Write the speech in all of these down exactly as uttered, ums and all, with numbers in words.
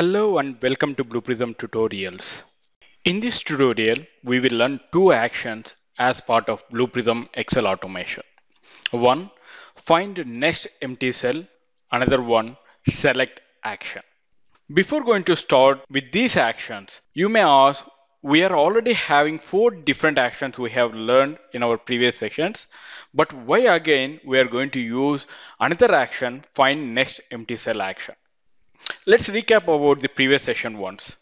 Hello and welcome to Blue Prism Tutorials. In this tutorial, we will learn two actions as part of Blue Prism Excel automation. One, find next empty cell. Another one, select action. Before going to start with these actions, you may ask, we are already having four different actions we have learned in our previous sections, but why again we are going to use another action, find next empty cell action? Let's recap about the previous session once.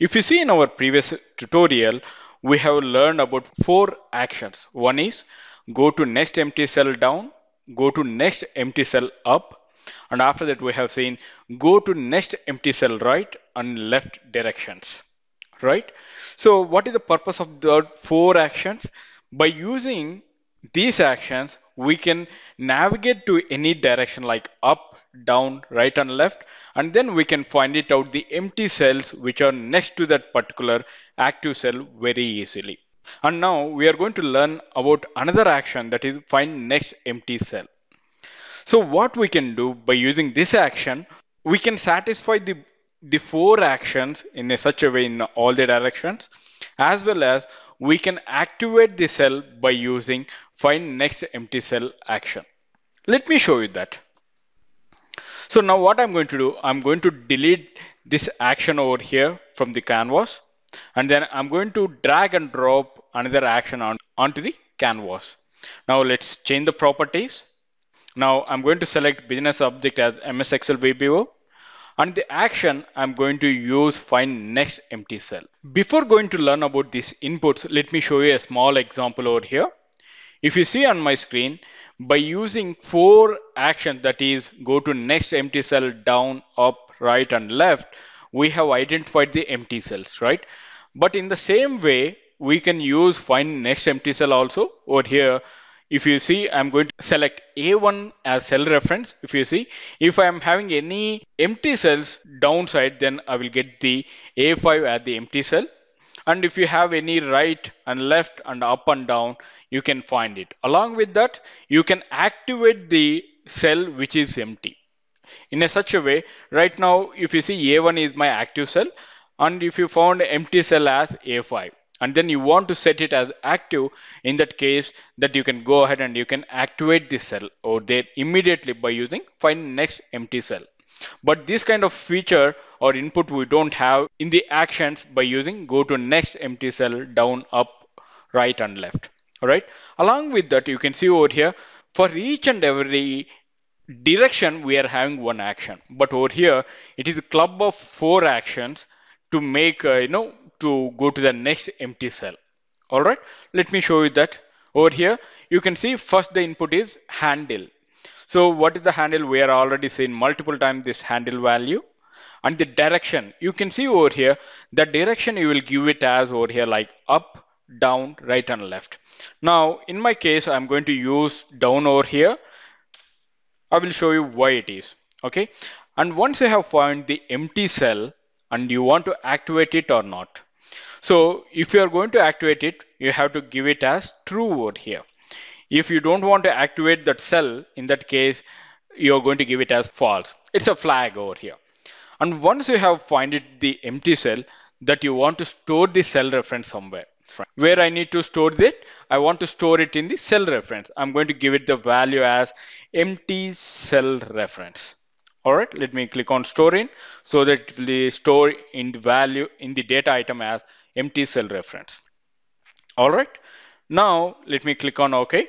If you see in our previous tutorial, we have learned about four actions. One is go to next empty cell down, go to next empty cell up, and after that we have seen go to next empty cell right and left directions, right? So what is the purpose of the four actions? By using these actions, we can navigate to any direction like up, down, right and left, and then we can find it out the empty cells which are next to that particular active cell very easily. And now we are going to learn about another action, that is find next empty cell. So what we can do by using this action, we can satisfy the the four actions in a such a way in all the directions, as well as we can activate the cell by using find next empty cell action. Let me show you that. So now what I'm going to do, I'm going to delete this action over here from the canvas, and then I'm going to drag and drop another action on, onto the canvas. Now let's change the properties. Now I'm going to select business object as M S Excel V B O, and the action I'm going to use find next empty cell. Before going to learn about these inputs, let me show you a small example over here. If you see on my screen, by using four actions, that is go to next empty cell down, up, right and left, we have identified the empty cells, right? But in the same way, we can use find next empty cell also. Over here, if you see, I'm going to select A one as cell reference. If you see, if I'm having any empty cells downside, then I will get the A five as the empty cell. And if you have any right and left and up and down, you can find it. Along with that, you can activate the cell which is empty in a such a way. Right now, if you see, A one is my active cell, and if you found empty cell as A five, and then you want to set it as active, in that case that you can go ahead and you can activate this cell or there immediately by using find next empty cell. But this kind of feature or input we don't have in the actions by using go to next empty cell down, up, right and left. All right. Along with that, you can see over here for each and every direction we are having one action, but over here it is a club of four actions to make uh, you know to go to the next empty cell. All right. Let me show you that. Over here you can see first the input is handle. So what is the handle? We are already seen multiple times this handle value, and the direction you can see over here, the direction you will give it as over here like up, down, right and left. Now in my case, I'm going to use down over here. I will show you why it is. Okay. And once you have found the empty cell and you want to activate it or not. So if you are going to activate it, you have to give it as true over here. If you don't want to activate that cell, in that case, you're going to give it as false. It's a flag over here. And once you have found it, the empty cell, that you want to store the cell reference somewhere. Where I need to store it, I want to store it in the cell reference. I'm going to give it the value as empty cell reference. All right, let me click on store in so that it will store in the value in the data item as empty cell reference. All right, now let me click on OK.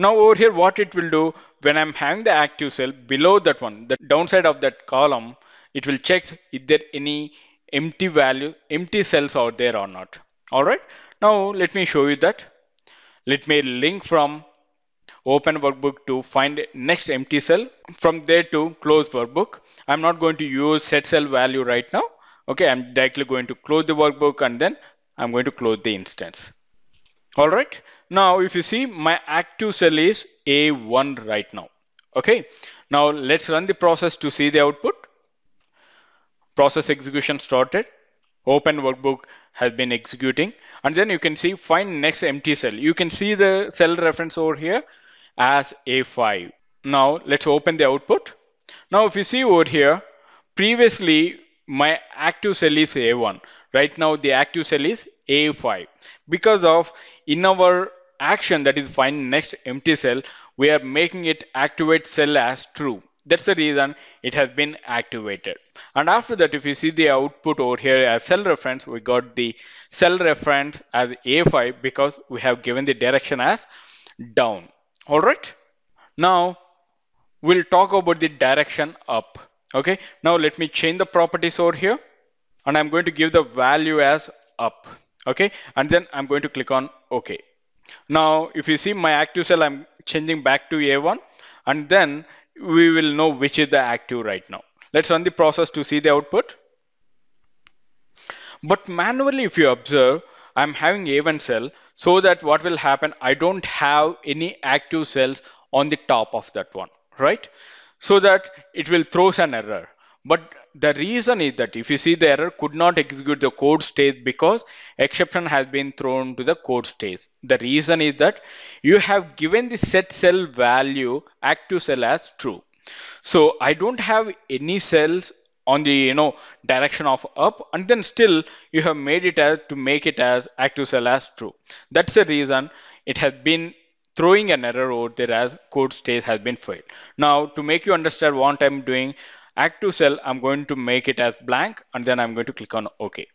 Now over here, what it will do, when I'm having the active cell below that one, the downside of that column, it will check if there any empty value, empty cells are there or not. All right. Now let me show you that. Let me link from open workbook to find next empty cell, from there to close workbook. I'm not going to use set cell value right now. Okay. I'm directly going to close the workbook, and then I'm going to close the instance. All right. Now, if you see, my active cell is A one right now. Okay. Now let's run the process to see the output. Process execution started. Open workbook has been executing. And then you can see find next empty cell. You can see the cell reference over here as A five. Now let's open the output. Now, if you see over here, previously my active cell is A one. Right now the active cell is A five. Because of in our action, that is find next empty cell, we are making it activate cell as true. That's the reason it has been activated. And after that, if you see the output over here as cell reference, we got the cell reference as A five because we have given the direction as down. All right. Now we'll talk about the direction up. Okay. Now let me change the properties over here, and I'm going to give the value as up. Okay. And then I'm going to click on OK. Now, if you see my active cell, I'm changing back to A one, and then we will know which is the active right now. Let's run the process to see the output. But manually, if you observe, I'm having A one cell, so that what will happen, I don't have any active cells on the top of that one, right? So that it will throw an error. But the reason is that if you see the error could not execute the code stage because exception has been thrown to the code stage. The reason is that you have given the set cell value active cell as true. So I don't have any cells on the, you know, direction of up, and then still you have made it as to make it as active cell as true. That's the reason it has been throwing an error over there as code stage has been failed. Now to make you understand what I'm doing, active cell, I'm going to make it as blank, and then I'm going to click on OK.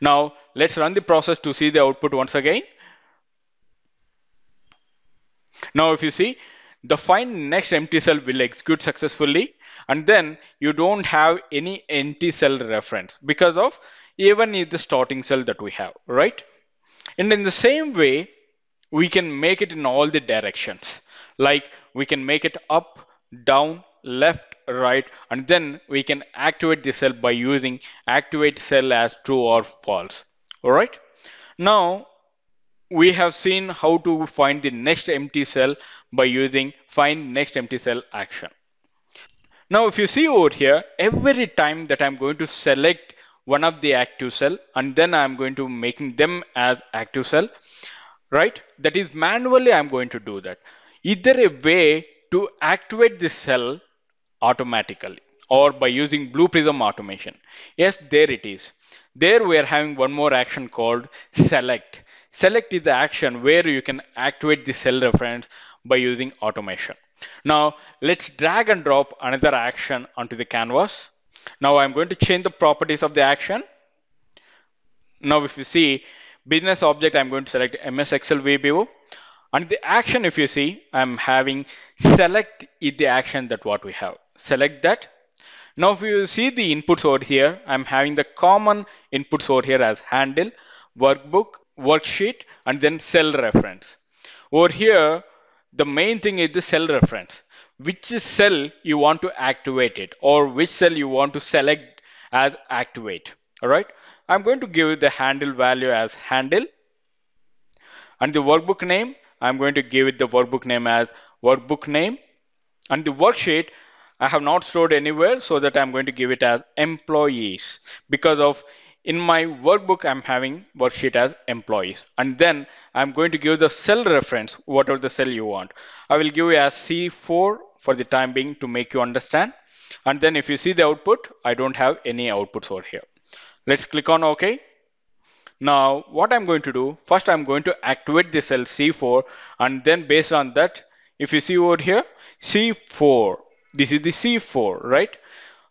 Now let's run the process to see the output once again. Now if you see, the find next empty cell will execute successfully, and then you don't have any empty cell reference because of A one is the starting cell that we have, right? And in the same way, we can make it in all the directions. Like we can make it up, down, left, right, and then we can activate the cell by using activate cell as true or false. All right. Now we have seen how to find the next empty cell by using find next empty cell action. Now if you see over here, every time that I'm going to select one of the active cell, and then I'm going to making them as active cell, right? That is manually I'm going to do that. Either a way to activate this cell automatically or by using Blue Prism automation. Yes, there it is. There we are having one more action called select. Select is the action where you can activate the cell reference by using automation. Now let's drag and drop another action onto the canvas. Now I'm going to change the properties of the action. Now if you see business object, I'm going to select M S Excel V B O. And the action, if you see, I'm having select is the action that what we have. Select that. Now if you see the inputs over here, I'm having the common inputs over here as handle, workbook, worksheet, and then cell reference. Over here, the main thing is the cell reference. Which cell you want to activate it, or which cell you want to select as activate. All right. I'm going to give the handle value as handle, and the workbook name, I'm going to give it the workbook name as workbook name, and the worksheet I have not stored anywhere, so that I'm going to give it as employees because of in my workbook I'm having worksheet as employees, and then I'm going to give the cell reference whatever the cell you want. I will give you as C four for the time being to make you understand, and then if you see the output, I don't have any outputs over here. Let's click on OK. Now, what I'm going to do, first I'm going to activate the cell C four, and then based on that, if you see over here, C four, this is the C four, right?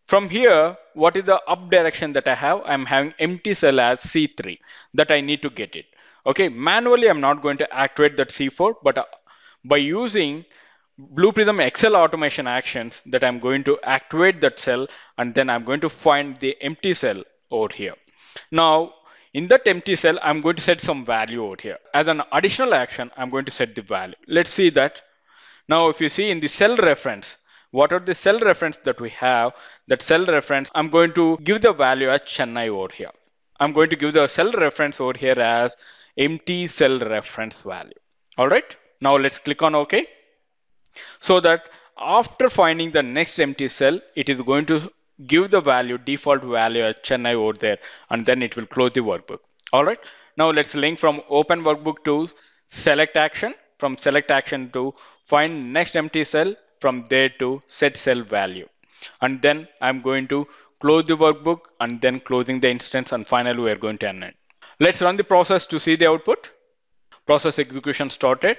From here, what is the up direction that I have? I'm having empty cell as C three, that I need to get it. Okay, manually I'm not going to activate that C four, but by using Blue Prism Excel automation actions, that I'm going to activate that cell, and then I'm going to find the empty cell over here. Now, in that empty cell, I'm going to set some value out here. As an additional action, I'm going to set the value. Let's see that. Now, if you see in the cell reference, what are the cell reference that we have? That cell reference, I'm going to give the value as Chennai over here. I'm going to give the cell reference over here as empty cell reference value. All right. Now let's click on OK. So that after finding the next empty cell, it is going to give the value, default value as Chennai over there, and then it will close the workbook. All right. Now let's link from open workbook to select action, from select action to find next empty cell, from there to set cell value. And then I'm going to close the workbook, and then closing the instance, and finally we are going to end it. Let's run the process to see the output. Process execution started.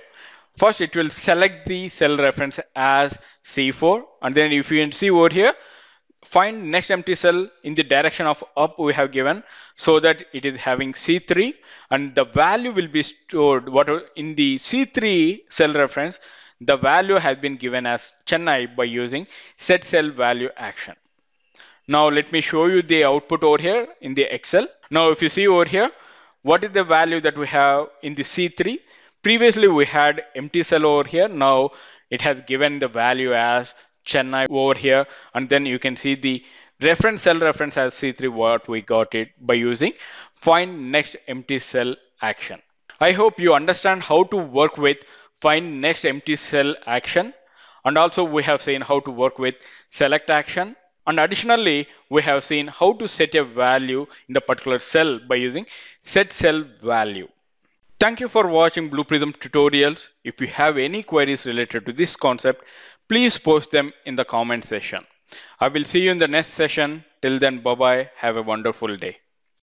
First, it will select the cell reference as C four, and then if you can see over here, find next empty cell in the direction of up we have given, so that it is having C three, and the value will be stored. What in the C three cell reference, the value has been given as Chennai by using set cell value action. Now let me show you the output over here in the Excel. Now if you see over here, what is the value that we have in the C three? Previously we had empty cell over here. Now it has given the value as Chennai over here, and then you can see the reference cell reference as C three, what we got it by using find next empty cell action. I hope you understand how to work with find next empty cell action, and also we have seen how to work with select action, and additionally we have seen how to set a value in the particular cell by using set cell value. Thank you for watching Blue Prism tutorials. If you have any queries related to this concept, please post them in the comment section. I will see you in the next session. Till then, bye bye. Have a wonderful day.